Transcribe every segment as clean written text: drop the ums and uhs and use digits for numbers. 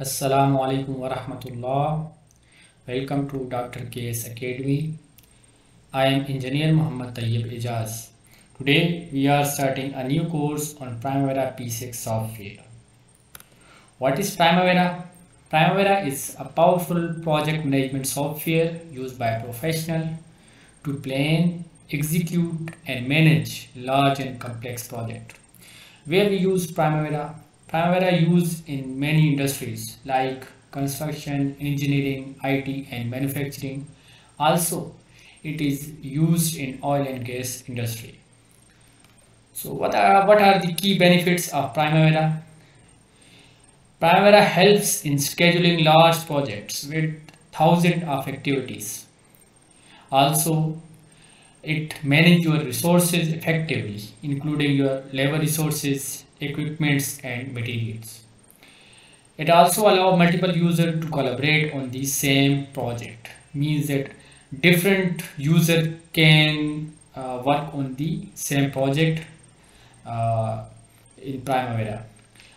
Assalamu alaikum wa rahmatullah. Welcome to Dr. KS Academy. I am Engineer Muhammad Tayyab Ijaz. Today we are starting a new course on Primavera P6 software. What is Primavera? Primavera is a powerful project management software used by professionals to plan, execute and manage large and complex projects. Where we use Primavera? Primavera used in many industries like construction, engineering, IT and manufacturing. Also, it is used in oil and gas industry. So what are the key benefits of Primavera? Primavera helps in scheduling large projects with thousands of activities. Also, it manages your resources effectively, including your labor resources, equipments and materials. It also allows multiple users to collaborate on the same project. Means that different users can work on the same project in Primavera.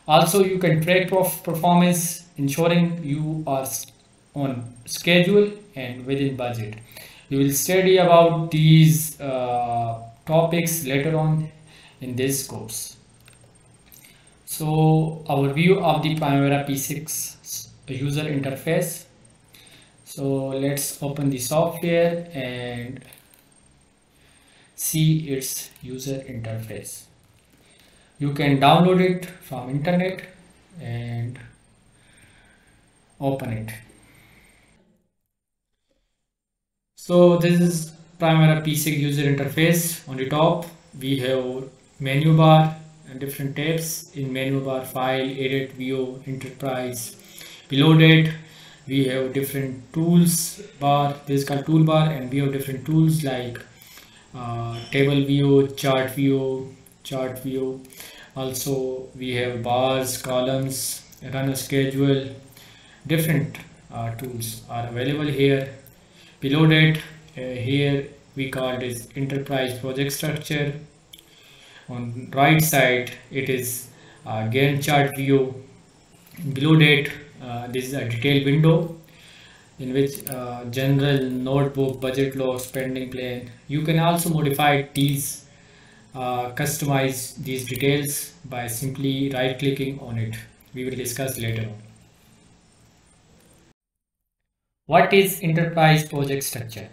Also, you can track performance, ensuring you are on schedule and within budget. You will study about these topics later on in this course. So, our view of the Primavera P6 user interface. So, let's open the software and see its user interface. You can download it from internet and open it. So this is Primavera P6 user interface. On the top, we have menu bar and different tabs. In menu bar, file, edit, view, enterprise. Below that, we have different tools bar. This is called toolbar, and we have different tools like table view, chart view, Also, we have bars, columns, run a schedule. Different tools are available here. Below that, here we call this enterprise project structure. On right side, it is Gantt chart view. Below that, this is a detailed window in which general, notebook, budget log, spending plan. You can also modify these, customize these details by simply right clicking on it. We will discuss later on. What is enterprise project structure?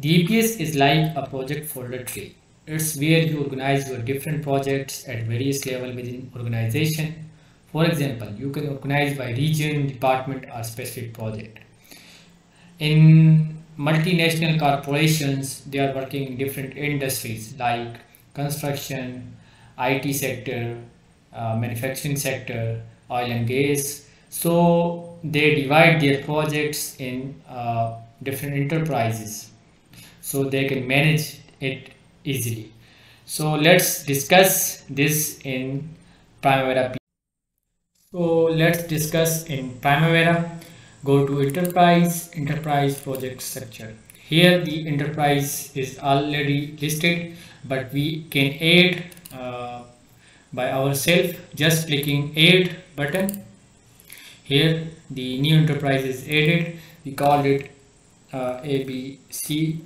The EPS is like a project folder tree. It's where you organize your different projects at various levels within organization. For example, you can organize by region, department or specific project. In multinational corporations, they are working in different industries like construction, IT sector, manufacturing sector, oil and gas. So they divide their projects in different enterprises so they can manage it easily. So let's discuss this in Primavera. Go to enterprise project structure. Here the enterprise is already listed, but we can add by ourselves just clicking add button. Here the new enterprise is added. We called it ABC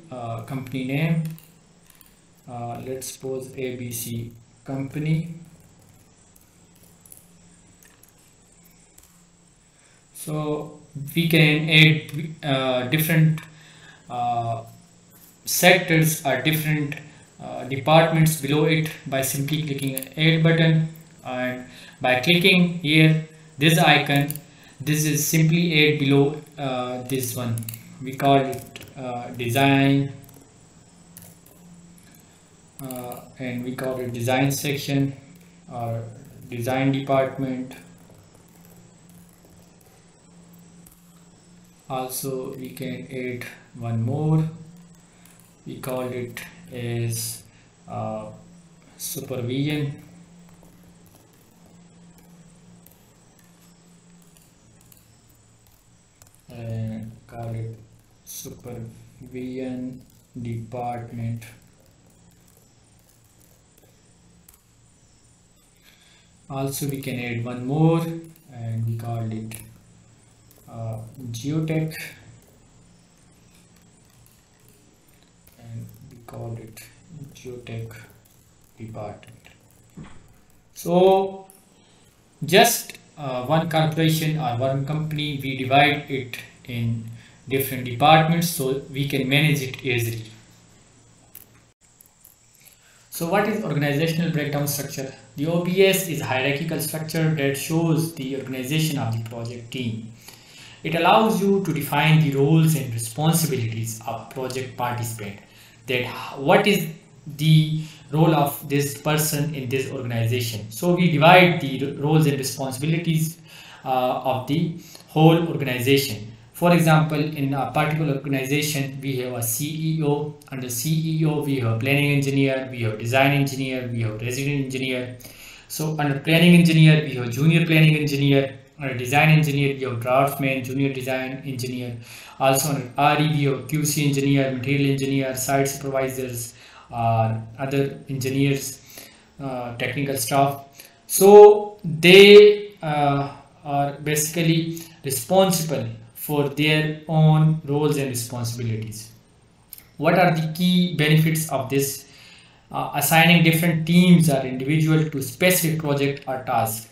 company name. Let's suppose ABC company. So we can add different sectors or different departments below it by simply clicking add button, and by clicking here this icon. This is simply add below this one. We call it design, and we call it design section or design department. Also we can add one more. We call it as supervision. And call it supervision department. Also we can add one more and we call it geotech, and we called it geotech department. So just one corporation or one company, we divide it in different departments so we can manage it easily. So what is organizational breakdown structure? The OBS is a hierarchical structure that shows the organization of the project team. It allows you to define the roles and responsibilities of project participant, that what is the role of this person in this organization. So we divide the roles and responsibilities of the whole organization. For example, in a particular organization, we have a CEO. Under CEO, we have planning engineer, we have design engineer, we have resident engineer. So under planning engineer, we have junior planning engineer. Under design engineer, we have draftsman, junior design engineer. Also under RE, we have QC engineer, material engineer, site supervisors, other engineers, technical staff. So they are basically responsible for their own roles and responsibilities. What are the key benefits of this? Assigning different teams or individuals to specific project or task,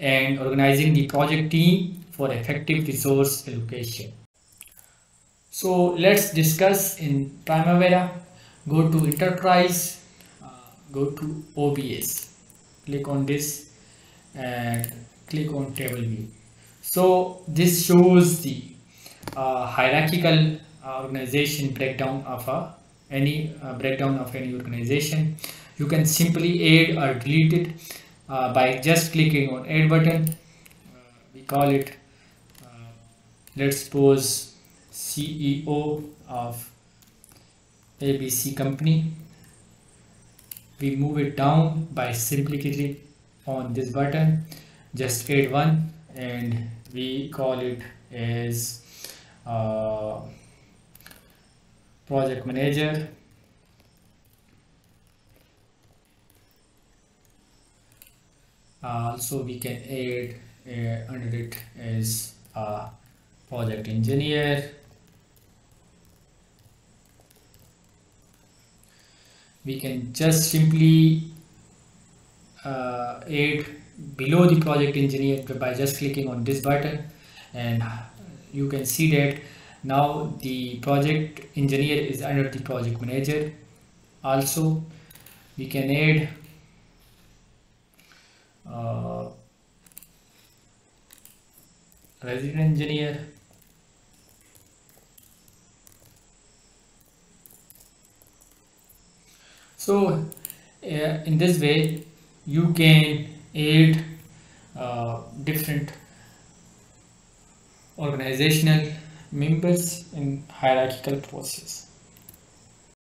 and organizing the project team for effective resource allocation. So let's discuss in Primavera. Go to Enterprise, go to OBS, click on this and click on Table View. So this shows the hierarchical organization breakdown of any organization. You can simply add or delete it by just clicking on Add button. We call it, let's suppose CEO of ABC company. We move it down by simply clicking on this button, just add one, and we call it as project manager, so we can add under it as project engineer. We can just simply add below the project engineer by just clicking on this button, and you can see that now the project engineer is under the project manager. Also we can add resident engineer, so in this way you can add different organizational members in hierarchical process.